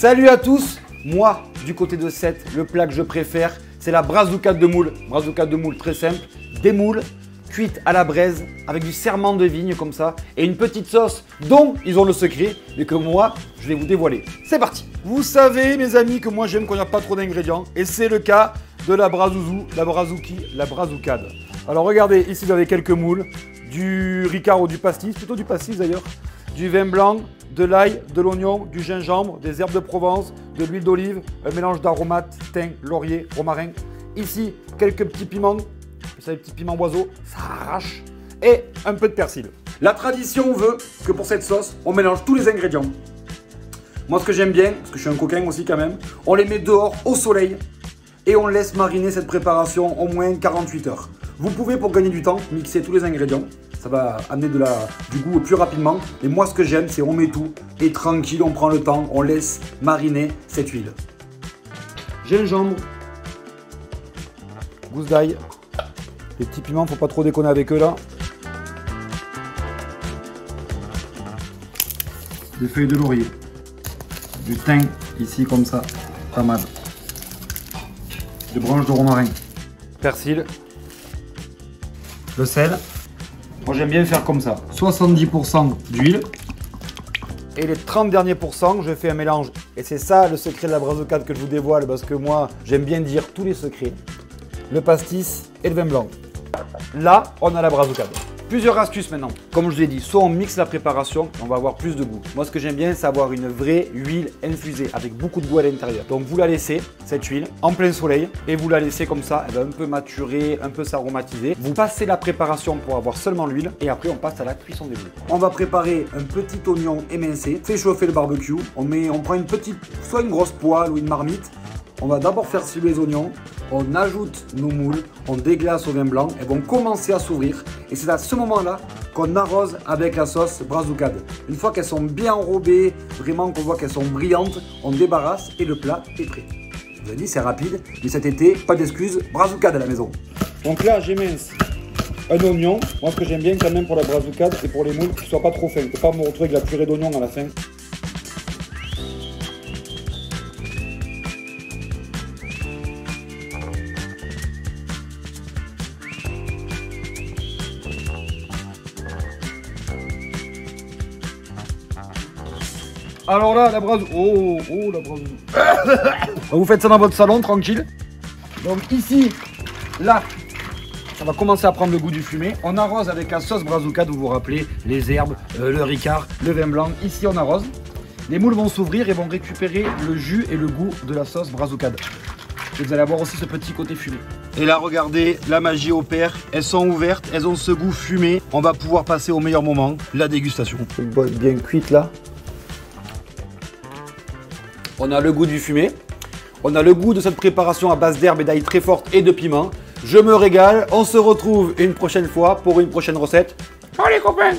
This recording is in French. Salut à tous. Moi, du côté de 7, le plat que je préfère, c'est la brasucade de moule. Brasucade de moule très simple, des moules cuites à la braise avec du serment de vigne comme ça et une petite sauce dont ils ont le secret mais que moi, je vais vous dévoiler. C'est parti. Vous savez mes amis que moi j'aime qu'on n'a pas trop d'ingrédients et c'est le cas de la brazouzou, la brasuki, la brasucade. Alors regardez, ici vous avez quelques moules, du ricard ou du pastis, plutôt du pastis d'ailleurs, du vin blanc, de l'ail, de l'oignon, du gingembre, des herbes de Provence, de l'huile d'olive, un mélange d'aromates, thym, laurier, romarin. Ici, quelques petits piments. Vous savez, petit piment oiseau, ça arrache. Et un peu de persil. La tradition veut que pour cette sauce, on mélange tous les ingrédients. Moi, ce que j'aime bien, parce que je suis un coquin aussi quand même, on les met dehors au soleil et on laisse mariner cette préparation au moins 48 heures. Vous pouvez, pour gagner du temps, mixer tous les ingrédients. Ça va amener du goût plus rapidement. Et moi, ce que j'aime, c'est on met tout et tranquille, on prend le temps, on laisse mariner cette huile. Gingembre, gousse d'ail. Les petits piments, faut pas trop déconner avec eux là. Des feuilles de laurier. Du thym ici comme ça, pas mal. Des branches de romarin. Persil. Le sel. Moi j'aime bien faire comme ça. 70% d'huile. Et les 30 derniers pourcents, je fais un mélange. Et c'est ça le secret de la brasucade que je vous dévoile parce que moi j'aime bien dire tous les secrets. Le pastis et le vin blanc. Là, on a la brasucade. Plusieurs astuces maintenant. Comme je vous ai dit, soit on mixe la préparation, on va avoir plus de goût. Moi, ce que j'aime bien, c'est avoir une vraie huile infusée avec beaucoup de goût à l'intérieur. Donc, vous la laissez, cette huile, en plein soleil et vous la laissez comme ça, elle va un peu maturer, un peu s'aromatiser. Vous passez la préparation pour avoir seulement l'huile et après, on passe à la cuisson des moules. On va préparer un petit oignon émincé, fait chauffer le barbecue. On prend une petite, soit une grosse poêle ou une marmite. On va d'abord faire suer les oignons, on ajoute nos moules, on déglace au vin blanc, elles vont commencer à s'ouvrir et c'est à ce moment-là qu'on arrose avec la sauce brasucade. Une fois qu'elles sont bien enrobées, vraiment qu'on voit qu'elles sont brillantes, on débarrasse et le plat est prêt. Je vous ai dit, c'est rapide, mais cet été, pas d'excuses, brasucade à la maison. Donc là, j'émince un oignon. Moi, ce que j'aime bien quand même pour la brasucade, c'est pour les moules qu'ils ne soient pas trop fins. Il ne faut pas me retrouver avec la purée d'oignon à la fin. Alors là, la brasucade. Oh, la brasucade. Vous faites ça dans votre salon, tranquille. Donc ici, là, ça va commencer à prendre le goût du fumé. On arrose avec la sauce brasucade, vous vous rappelez, les herbes, le ricard, le vin blanc. Ici, on arrose. Les moules vont s'ouvrir et vont récupérer le jus et le goût de la sauce brasucade. Et vous allez avoir aussi ce petit côté fumé. Et là, regardez, la magie opère. Elles sont ouvertes, elles ont ce goût fumé. On va pouvoir passer au meilleur moment, la dégustation. Une bonne bien cuite là. On a le goût du fumé, on a le goût de cette préparation à base d'herbes et d'ail très forte et de piment. Je me régale, on se retrouve une prochaine fois pour une prochaine recette. Ciao les copains!